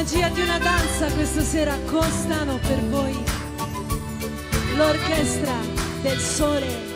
magia di una danza questa sera costano per voi l'orchestra del sole.